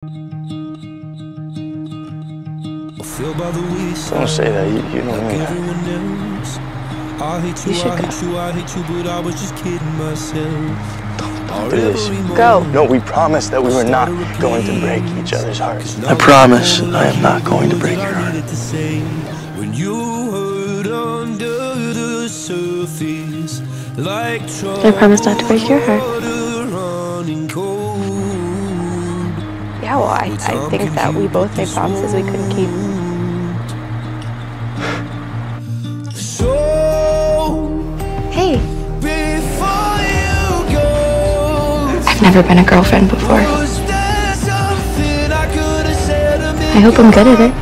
Don't say that, you don't mean that. You should go. Don't do this. Go. No, we promised that we were not going to break each other's hearts. I promise I am not going to break your heart. When you heard under the surface, like I promise not to break your heart. Yeah, well, I think that we both made promises we couldn't keep. Hey. I've never been a girlfriend before. I hope I'm good at it.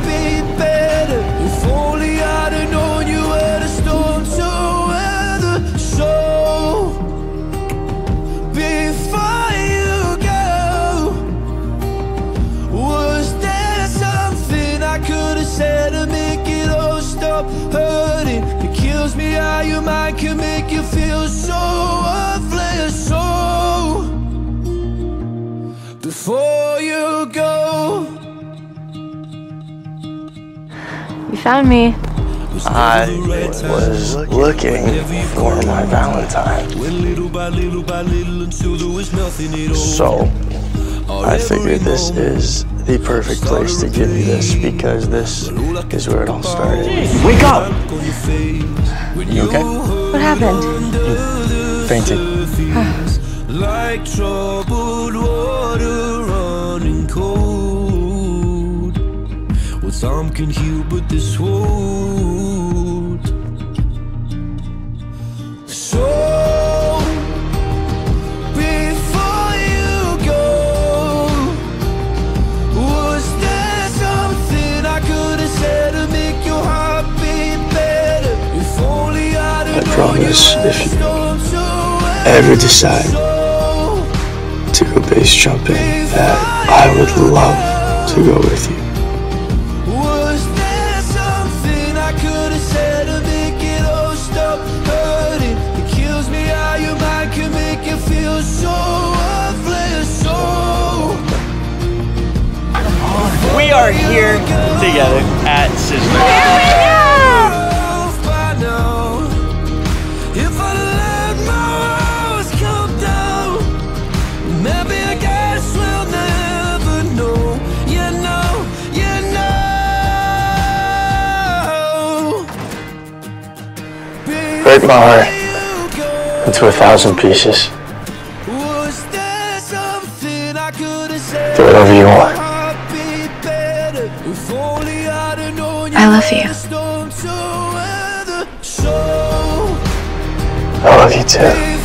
Hurting, it kills me how your mind can make you feel so worthless. So before you go, you found me. I was looking for my Valentine, so I figured this is the perfect place to give you this, because this is where it all started. Wake up! You okay? What happened? Fainted. Like troubled water running cold. Well, some can heal, but this won't. So I promise, if you ever decide to go base jumping, that I would love to go with you. Was there something I could have said to make it all stop hurting? It kills me how your mind can make you feel so worthless. So we are here together at Sizzler. Break my heart into 1,000 pieces. Do whatever you want. I love you. I love you too.